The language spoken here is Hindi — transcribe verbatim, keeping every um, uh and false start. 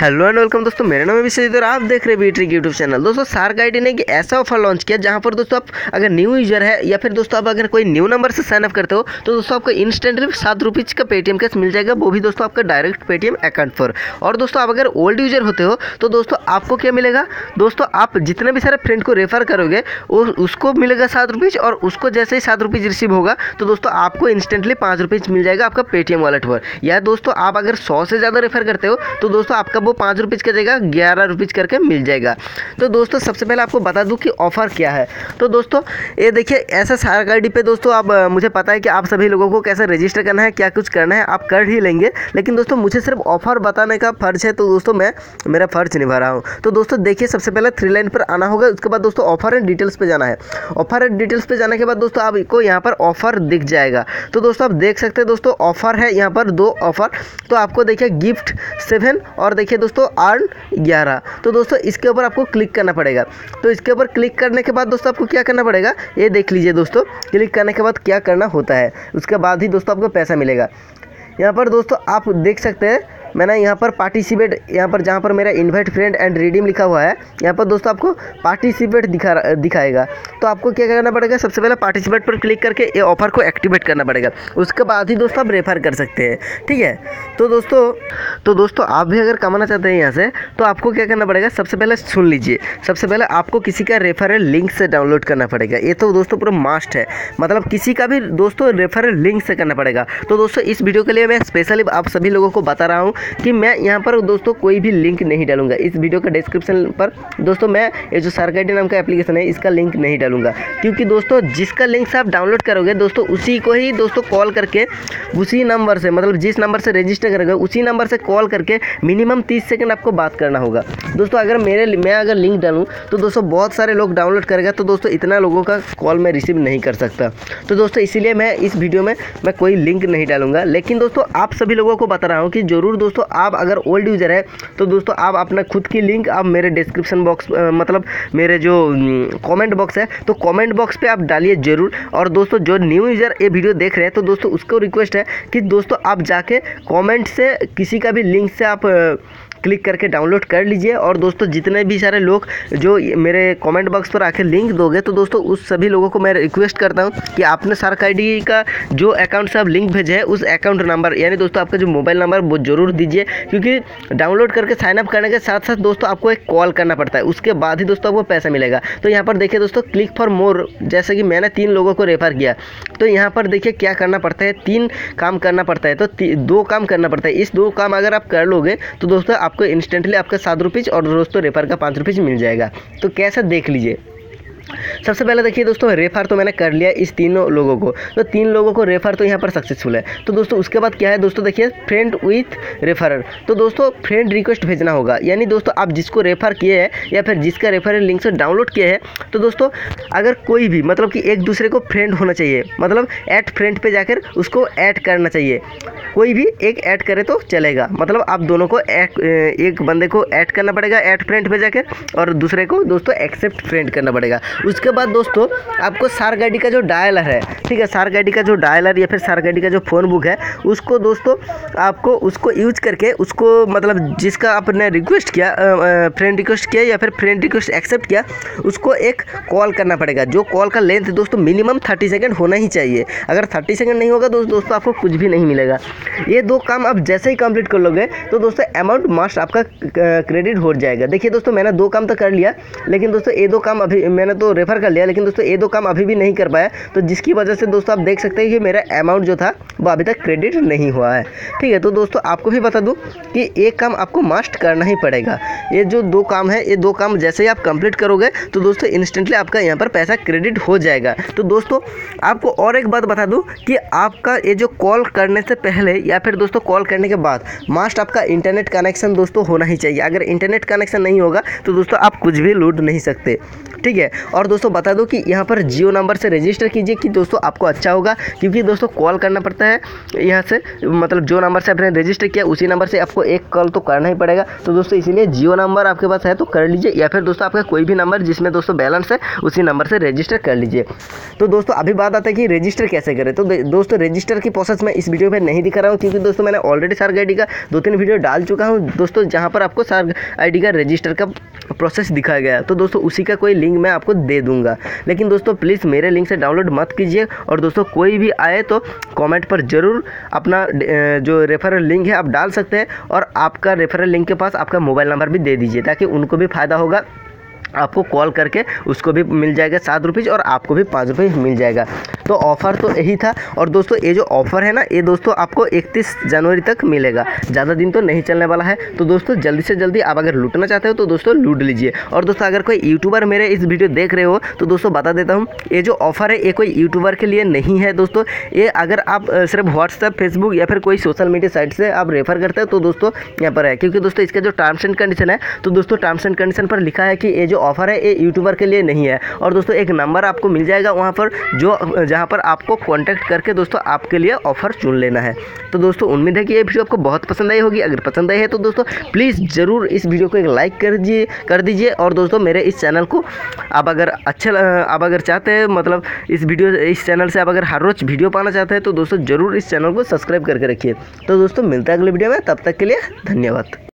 हेलो एंड वेलकम दोस्तों, मेरा नाम अभिषेक और आप देख रहे हैं बी ट्रिक यूट्यूब चैनल। दोस्तों शार्क आईडी ने एक ऐसा ऑफर लॉन्च किया जहां पर दोस्तों आप अगर न्यू यूजर है या फिर दोस्तों आप अगर कोई न्यू नंबर से साइन अप करते हो तो दोस्तों आपको इंस्टेंटली सात रुपीज़ का पेटीएम कैश मिल जाएगा, वो भी दोस्तों आपका डायरेक्ट पेटीएम अकाउंट पर। और दोस्तों आप अगर ओल्ड यूजर होते हो तो दोस्तों आपको क्या मिलेगा, दोस्तों आप जितने भी सारे फ्रेंड को रेफर करोगे उसको मिलेगा सात रुपीज़, और उसको जैसे ही सात रुपीज़ रिसीव होगा तो दोस्तों आपको इंस्टेंटली पाँच रुपीज़ मिल जाएगा आपका पेटीएम वॉलेट पर। या दोस्तों आप अगर सौ से ज़्यादा रेफर करते हो तो दोस्तों आपका वो पाँच रुपीज़ का जगह ग्यारह रुपीज़ करके मिल जाएगा। तो दोस्तों सबसे पहले आपको बता दूं कि ऑफ़र क्या है। तो दोस्तों ये देखिए, ऐसा शार्क आईडी पे दोस्तों आप मुझे पता है कि आप सभी लोगों को कैसे रजिस्टर करना है, क्या कुछ करना है, आप कर ही लेंगे, लेकिन दोस्तों मुझे सिर्फ ऑफ़र बताने का फ़र्ज़ है, तो दोस्तों मैं मेरा फ़र्ज़ निभा रहा हूँ। तो दोस्तों देखिए, सबसे पहले थ्री लाइन पर आना होगा, उसके बाद दोस्तों ऑफ़र एंड डिटेल्स पर जाना है। ऑफ़र एंड डिटेल्स पर जाने के बाद दोस्तों आपको यहाँ पर ऑफ़र दिख जाएगा। तो दोस्तों आप देख सकते हैं दोस्तों ऑफ़र है यहाँ पर, दो ऑफ़र। तो आपको देखिए गिफ्ट सेवन और देखिए दोस्तों अर्न ग्यारह। तो दोस्तों इसके ऊपर आपको क्लिक करना पड़ेगा। तो इसके ऊपर क्लिक करने के बाद दोस्तों आपको क्या करना पड़ेगा, ये देख लीजिए दोस्तों, क्लिक करने के बाद क्या करना होता है, उसके बाद ही दोस्तों आपको पैसा मिलेगा। यहाँ पर दोस्तों आप देख सकते हैं मैंने यहाँ पर पार्टिसिपेट, यहाँ पर जहाँ पर मेरा इन्वाइट फ्रेंड एंड रिडीम लिखा हुआ है, यहाँ पर दोस्तों आपको पार्टिसिपेट दिखा दिखाएगा। तो आपको क्या करना पड़ेगा, सबसे पहले पार्टिसिपेट पर क्लिक करके ये ऑफर को एक्टिवेट करना पड़ेगा, उसके बाद ही दोस्तों आप रेफर कर सकते हैं, ठीक है। तो दोस्तों तो दोस्तों आप भी अगर कमाना चाहते हैं यहाँ से तो आपको क्या करना पड़ेगा, सबसे पहले सुन लीजिए, सबसे पहले आपको किसी का रेफरल लिंक से डाउनलोड करना पड़ेगा। ये तो दोस्तों पूरा मास्ट है, मतलब किसी का भी दोस्तों रेफरल लिंक से करना पड़ेगा। तो दोस्तों इस वीडियो के लिए मैं स्पेशली आप सभी लोगों को बता रहा हूँ कि मैं यहाँ पर दोस्तों कोई भी लिंक नहीं डालूंगा। इस वीडियो के डिस्क्रिप्शन पर दोस्तों मैं ये जो शार्क आईडी नाम का एप्लीकेशन है इसका लिंक नहीं डालूंगा, क्योंकि दोस्तों जिसका लिंक से आप डाउनलोड करोगे दोस्तों उसी को ही दोस्तों कॉल करके, उसी नंबर से, मतलब जिस नंबर से रजिस्टर करोगे उसी नंबर से कॉल करके मिनिमम तीस सेकेंड आपको बात करना होगा। दोस्तों अगर मेरे मैं अगर लिंक डालूँ तो दोस्तों बहुत सारे लोग डाउनलोड करेगा, तो दोस्तों इतना लोगों का कॉल मैं रिसीव नहीं कर सकता। तो दोस्तों इसीलिए मैं इस वीडियो में मैं कोई लिंक नहीं डालूंगा। लेकिन दोस्तों आप सभी लोगों को बता रहा हूँ कि ज़रूर दोस्तों आप अगर ओल्ड यूज़र है तो दोस्तों आप अपना खुद की लिंक आप मेरे डिस्क्रिप्शन बॉक्स, मतलब मेरे जो कमेंट बॉक्स है तो कमेंट बॉक्स पे आप डालिए ज़रूर। और दोस्तों जो न्यू यूज़र ये वीडियो देख रहे हैं तो दोस्तों उसको रिक्वेस्ट है कि दोस्तों आप जाके कमेंट से किसी का भी लिंक से आप क्लिक करके डाउनलोड कर लीजिए। और दोस्तों जितने भी सारे लोग जो मेरे कमेंट बॉक्स पर आके लिंक दोगे तो दोस्तों उस सभी लोगों को मैं रिक्वेस्ट करता हूं कि आपने शार्क आईडी का जो अकाउंट से आप लिंक भेजे है उस अकाउंट नंबर, यानी दोस्तों आपका जो मोबाइल नंबर वो जरूर दीजिए, क्योंकि डाउनलोड करके साइनअप करने के साथ साथ दोस्तों आपको एक कॉल करना पड़ता है, उसके बाद ही दोस्तों आपको पैसा मिलेगा। तो यहाँ पर देखिए दोस्तों क्लिक फॉर मोर, जैसे कि मैंने तीन लोगों को रेफर किया तो यहाँ पर देखिए क्या करना पड़ता है, तीन काम करना पड़ता है, तो दो काम करना पड़ता है। इस दो काम अगर आप कर लोगे तो दोस्तों आपको इंस्टेंटली आपका सात रुपीज़ और दोस्तों रेफर का पाँच रुपीज़ मिल जाएगा। तो कैसे देख लीजिए, सबसे पहले देखिए दोस्तों रेफर तो मैंने कर लिया इस तीनों लोगों को, तो तीन लोगों को रेफर तो यहाँ पर सक्सेसफुल है। तो दोस्तों उसके बाद क्या है दोस्तों, देखिए फ्रेंड विथ रेफरर। तो दोस्तों फ्रेंड रिक्वेस्ट भेजना होगा, यानी दोस्तों आप जिसको रेफ़र किए हैं या फिर जिसका रेफरल लिंक से डाउनलोड किए हैं तो दोस्तों अगर कोई भी, मतलब कि एक दूसरे को फ्रेंड होना चाहिए, मतलब ऐड फ्रेंड पर जाकर उसको ऐड करना चाहिए, कोई भी एक ऐड करे तो चलेगा। मतलब आप दोनों को एक, एक बंदे को ऐड करना पड़ेगा ऐड फ्रेंड पर जाकर, और दूसरे को दोस्तों एक्सेप्ट फ्रेंड करना पड़ेगा। उसके बाद दोस्तों आपको शार्क आईडी का जो डायलर है, ठीक है, शार्क आईडी का जो डायलर या फिर शार्क आईडी का जो फ़ोन बुक है उसको दोस्तों आपको उसको यूज करके उसको, मतलब जिसका आपने रिक्वेस्ट किया, फ्रेंड रिक्वेस्ट किया या फिर फ्रेंड रिक्वेस्ट एक्सेप्ट किया, उसको एक कॉल करना पड़ेगा। जो कॉल का लेंथ दोस्तों मिनिमम थर्टी सेकेंड होना ही चाहिए। अगर थर्टी सेकेंड नहीं होगा तो दोस्तों आपको कुछ भी नहीं मिलेगा। ये दो काम आप जैसे ही कंप्लीट कर लोगे तो दोस्तों अमाउंट मास्ट आपका क्रेडिट हो जाएगा। देखिए दोस्तों मैंने दो काम तो कर लिया, लेकिन दोस्तों ये दो काम अभी मैंने तो रेफर कर लिया, लेकिन दोस्तों ये दो काम अभी भी नहीं कर पाया, तो जिसकी वजह से दोस्तों आप देख सकते हैं कि मेरा अमाउंट जो था वो अभी तक क्रेडिट नहीं हुआ है, ठीक है। तो दोस्तों आपको भी बता दूं कि एक काम आपको मस्ट करना ही पड़ेगा। ये जो दो काम है, ये दो काम जैसे ही आप कंप्लीट करोगे तो दोस्तों इंस्टेंटली आपका यहाँ पर पैसा क्रेडिट हो जाएगा। तो दोस्तों आपको और एक बात बता दूँ कि आपका ये जो कॉल करने से पहले या फिर दोस्तों कॉल करने के बाद मस्ट आपका इंटरनेट कनेक्शन दोस्तों होना ही चाहिए। अगर इंटरनेट कनेक्शन नहीं होगा तो दोस्तों आप कुछ भी लूट नहीं सकते, ठीक है। और दोस्तों बता दो कि यहाँ पर जियो नंबर से रजिस्टर कीजिए कि दोस्तों आपको अच्छा होगा, क्योंकि दोस्तों कॉल करना पड़ता है यहाँ से, मतलब जो नंबर से आपने रजिस्टर किया उसी नंबर से आपको एक कॉल तो करना ही पड़ेगा। तो दोस्तों इसीलिए जियो नंबर आपके पास है तो कर लीजिए, या फिर दोस्तों आपका कोई भी नंबर जिसमें दोस्तों बैलेंस है उसी नंबर से रजिस्टर कर लीजिए। तो दोस्तों अभी बात आता है कि रजिस्टर कैसे करें। तो दोस्तों रजिस्टर की प्रोसेस मैं इस वीडियो में नहीं दिखा रहा हूँ क्योंकि दोस्तों मैंने ऑलरेडी शार्क आईडी का दो तीन वीडियो डाल चुका हूँ दोस्तों, जहाँ पर आपको शार्क आईडी का रजिस्टर का प्रोसेस दिखाया गया। तो दोस्तों उसी का कोई लिंक मैं आपको दे दूँगा, लेकिन दोस्तों प्लीज़ मेरे लिंक से डाउनलोड मत कीजिए। और दोस्तों कोई भी आए तो कमेंट पर ज़रूर अपना जो रेफरल लिंक है आप डाल सकते हैं, और आपका रेफरल लिंक के पास आपका मोबाइल नंबर भी दे दीजिए ताकि उनको भी फ़ायदा होगा। आपको कॉल करके उसको भी मिल जाएगा सात रुपीज़ और आपको भी पाँच रुपये मिल जाएगा। तो ऑफ़र तो यही था। और दोस्तों ये जो ऑफ़र है ना, ये दोस्तों आपको इकतीस जनवरी तक मिलेगा, ज़्यादा दिन तो नहीं चलने वाला है। तो दोस्तों जल्दी से जल्दी आप अगर लूटना चाहते हो तो दोस्तों लूट लीजिए। और दोस्तों अगर कोई यूट्यूबर मेरे इस वीडियो देख रहे हो तो दोस्तों बता देता हूँ, ये जो ऑफ़र है ये कोई यूट्यूबर के लिए नहीं है दोस्तों। ये अगर आप सिर्फ व्हाट्सएप, फेसबुक या फिर कोई सोशल मीडिया साइट से आप रेफ़र करते हो तो दोस्तों यहाँ पर है, क्योंकि दोस्तों इसका जो टर्म्स एंड कंडीशन है तो दोस्तों टर्म्स एंड कंडीशन पर लिखा है कि ये जो ऑफ़र है ये यूट्यूबर के लिए नहीं है। और दोस्तों एक नंबर आपको मिल जाएगा वहाँ पर जो जहाँ पर आपको कांटेक्ट करके दोस्तों आपके लिए ऑफ़र चुन लेना है। तो दोस्तों उम्मीद है कि ये वीडियो आपको बहुत पसंद आई होगी। अगर पसंद आई है तो दोस्तों प्लीज़ ज़रूर इस वीडियो को एक लाइक कर दीजिए कर दीजिए और दोस्तों मेरे इस चैनल को आप अगर अच्छा आप अगर चाहते हैं, मतलब इस वीडियो इस चैनल से आप अगर हर रोज़ वीडियो पाना चाहते हैं तो दोस्तों ज़रूर इस चैनल को सब्सक्राइब करके रखिए। तो दोस्तों मिलता है अगले वीडियो में, तब तक के लिए धन्यवाद।